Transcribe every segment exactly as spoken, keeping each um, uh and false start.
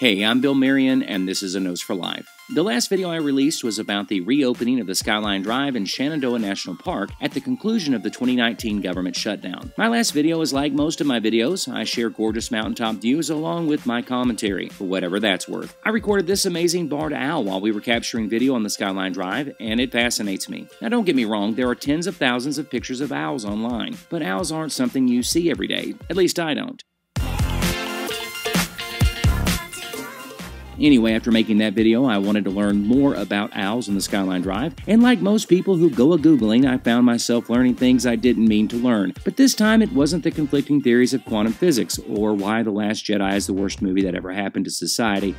Hey, I'm Bill Marion, and this is A Nose for Life. The last video I released was about the reopening of the Skyline Drive in Shenandoah National Park at the conclusion of the twenty nineteen government shutdown. My last video is like most of my videos. I share gorgeous mountaintop views along with my commentary, for whatever that's worth. I recorded this amazing barred owl while we were capturing video on the Skyline Drive, and it fascinates me. Now, don't get me wrong, there are tens of thousands of pictures of owls online, but owls aren't something you see every day. At least I don't. Anyway, after making that video, I wanted to learn more about owls in the Skyline Drive, and like most people who go a-googling, I found myself learning things I didn't mean to learn. But this time, it wasn't the conflicting theories of quantum physics, or why The Last Jedi is the worst movie that ever happened to society.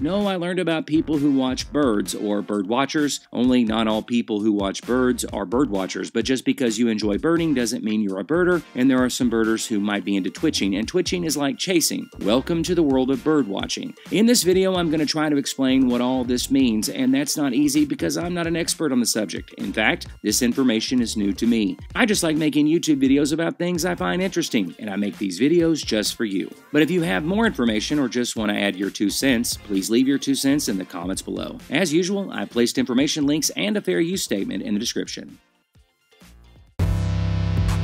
No, I learned about people who watch birds, or bird watchers. Only not all people who watch birds are bird watchers, but just because you enjoy birding doesn't mean you're a birder, and there are some birders who might be into twitching, and twitching is like chasing. Welcome to the world of bird watching. In this video, I'm going to try to explain what all this means, and that's not easy because I'm not an expert on the subject. In fact, this information is new to me. I just like making YouTube videos about things I find interesting, and I make these videos just for you. But if you have more information or just want to add your two cents, please leave your two cents in the comments below. As usual, I placed information links and a fair use statement in the description.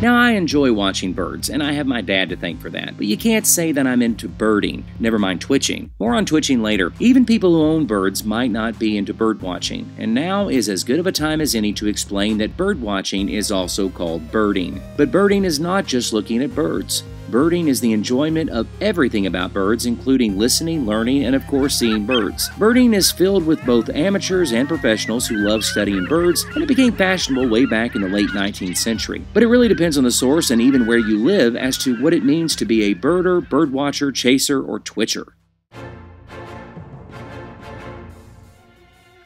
Now, I enjoy watching birds, and I have my dad to thank for that, but you can't say that I'm into birding, never mind twitching. More on twitching later. Even people who own birds might not be into bird watching, and now is as good of a time as any to explain that bird watching is also called birding. But birding is not just looking at birds. Birding is the enjoyment of everything about birds, including listening, learning, and of course seeing birds. Birding is filled with both amateurs and professionals who love studying birds, and it became fashionable way back in the late nineteenth century. But it really depends on the source and even where you live as to what it means to be a birder, birdwatcher, chaser, or twitcher.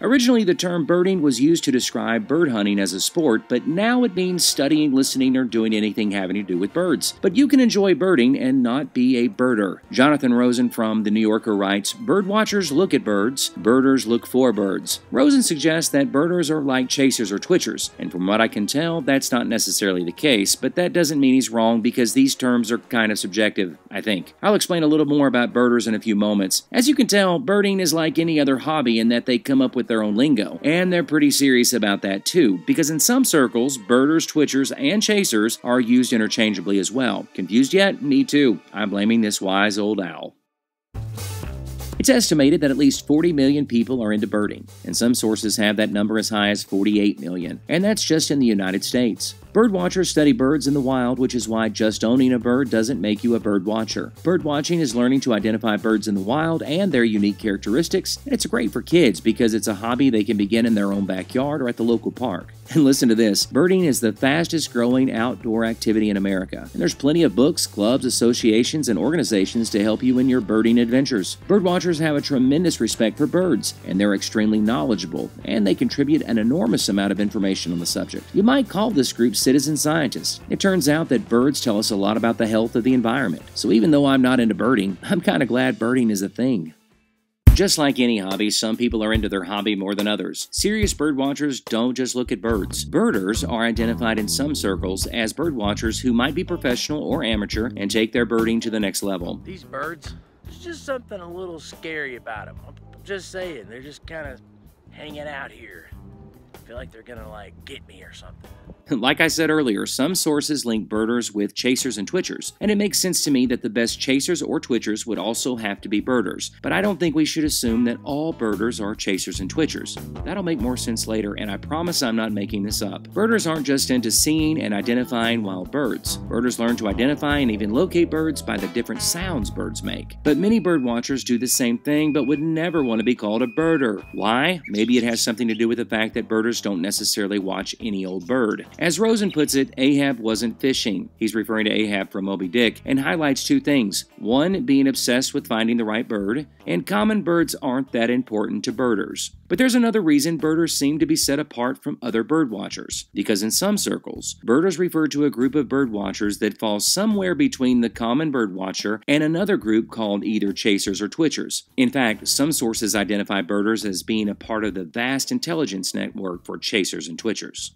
Originally, the term birding was used to describe bird hunting as a sport, but now it means studying, listening, or doing anything having to do with birds. But you can enjoy birding and not be a birder. Jonathan Rosen from The New Yorker writes, "Bird watchers look at birds, birders look for birds." Rosen suggests that birders are like chasers or twitchers, and from what I can tell, that's not necessarily the case, but that doesn't mean he's wrong because these terms are kind of subjective, I think. I'll explain a little more about birders in a few moments. As you can tell, birding is like any other hobby in that they come up with their own lingo, and they're pretty serious about that too, because in some circles, birders, twitchers, and chasers are used interchangeably as well. Confused yet? Me too. I'm blaming this wise old owl. It's estimated that at least forty million people are into birding, and some sources have that number as high as forty-eight million, and that's just in the United States. Birdwatchers study birds in the wild, which is why just owning a bird doesn't make you a birdwatcher. Birdwatching is learning to identify birds in the wild and their unique characteristics, and it's great for kids because it's a hobby they can begin in their own backyard or at the local park. And listen to this, birding is the fastest growing outdoor activity in America, and there's plenty of books, clubs, associations, and organizations to help you in your birding adventures. Birdwatchers have a tremendous respect for birds, and they're extremely knowledgeable, and they contribute an enormous amount of information on the subject. You might call this group citizen scientists. It turns out that birds tell us a lot about the health of the environment, so even though I'm not into birding, I'm kind of glad birding is a thing. Just like any hobby, some people are into their hobby more than others. Serious bird watchers don't just look at birds. Birders are identified in some circles as bird watchers who might be professional or amateur and take their birding to the next level. These birds, there's just something a little scary about them. I'm just saying, they're just kind of hanging out here. I feel like they're gonna like get me or something. Like I said earlier, some sources link birders with chasers and twitchers, and it makes sense to me that the best chasers or twitchers would also have to be birders, but I don't think we should assume that all birders are chasers and twitchers. That'll make more sense later, and I promise I'm not making this up. Birders aren't just into seeing and identifying wild birds. Birders learn to identify and even locate birds by the different sounds birds make. But many bird watchers do the same thing but would never want to be called a birder. Why? Maybe it has something to do with the fact that birders don't necessarily watch any old bird. As Rosen puts it, Ahab wasn't fishing. He's referring to Ahab from Moby Dick and highlights two things. One, being obsessed with finding the right bird, and common birds aren't that important to birders. But there's another reason birders seem to be set apart from other birdwatchers, because in some circles, birders refer to a group of birdwatchers that falls somewhere between the common birdwatcher and another group called either chasers or twitchers. In fact, some sources identify birders as being a part of the vast intelligence network for chasers and twitchers.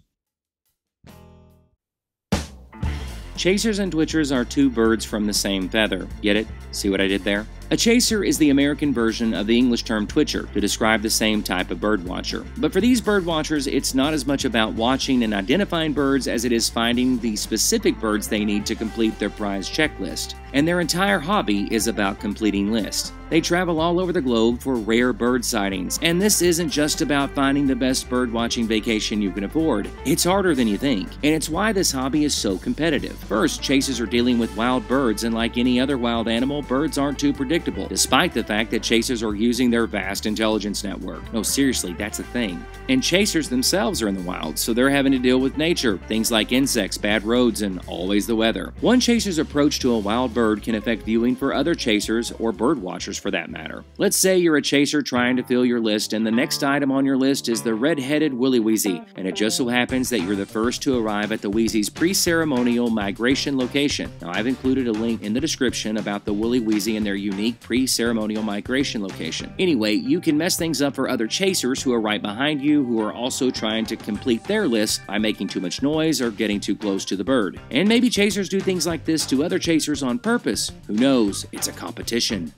Chasers and twitchers are two birds from the same feather. Get it? See what I did there? A chaser is the American version of the English term twitcher to describe the same type of birdwatcher. But for these birdwatchers, it's not as much about watching and identifying birds as it is finding the specific birds they need to complete their prize checklist. And their entire hobby is about completing lists. They travel all over the globe for rare bird sightings, and this isn't just about finding the best birdwatching vacation you can afford. It's harder than you think, and it's why this hobby is so competitive. First, chasers are dealing with wild birds, and like any other wild animal, birds aren't too predictable, despite the fact that chasers are using their vast intelligence network. No, seriously, that's a thing. And chasers themselves are in the wild, so they're having to deal with nature, things like insects, bad roads, and always the weather. One chaser's approach to a wild bird can affect viewing for other chasers or birdwatchers, for that matter. Let's say you're a chaser trying to fill your list, and the next item on your list is the red-headed Willyweezy, and it just so happens that you're the first to arrive at the Weezy's pre-ceremonial migration location. Now, I've included a link in the description about the Willyweezy and their unique pre-ceremonial migration location. Anyway, you can mess things up for other chasers who are right behind you who are also trying to complete their list by making too much noise or getting too close to the bird. And maybe chasers do things like this to other chasers on purpose. Who knows? It's a competition.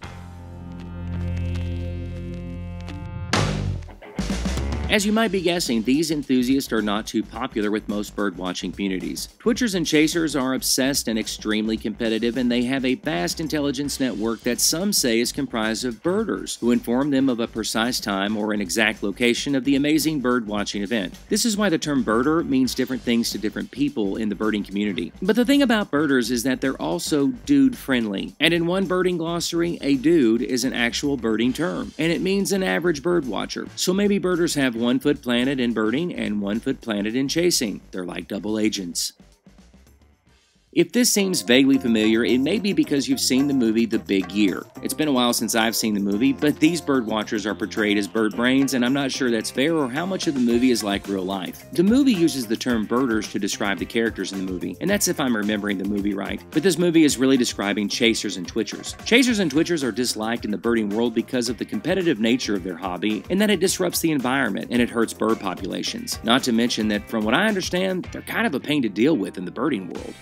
As you might be guessing, these enthusiasts are not too popular with most birdwatching communities. Twitchers and chasers are obsessed and extremely competitive, and they have a vast intelligence network that some say is comprised of birders, who inform them of a precise time or an exact location of the amazing birdwatching event. This is why the term birder means different things to different people in the birding community. But the thing about birders is that they're also dude-friendly. And in one birding glossary, a dude is an actual birding term, and it means an average birdwatcher. So maybe birders have one foot planted in birding and one foot planted in chasing. They're like double agents. If this seems vaguely familiar, it may be because you've seen the movie The Big Year. It's been a while since I've seen the movie, but these birdwatchers are portrayed as bird brains, and I'm not sure that's fair or how much of the movie is like real life. The movie uses the term birders to describe the characters in the movie, and that's if I'm remembering the movie right. But this movie is really describing chasers and twitchers. Chasers and twitchers are disliked in the birding world because of the competitive nature of their hobby and that it disrupts the environment and it hurts bird populations. Not to mention that, from what I understand, they're kind of a pain to deal with in the birding world.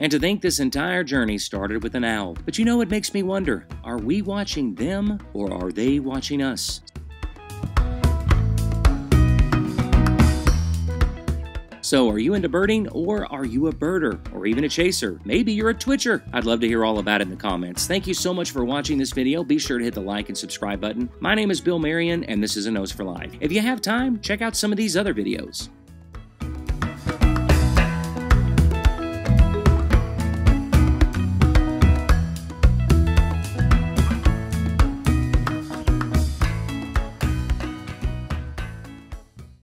And to think this entire journey started with an owl. But you know, it makes me wonder, are we watching them or are they watching us? So, are you into birding, or are you a birder, or even a chaser? Maybe you're a twitcher. I'd love to hear all about it in the comments. Thank you so much for watching this video. Be sure to hit the like and subscribe button. My name is Bill Marion, and this is A Nose for Life. If you have time, check out some of these other videos.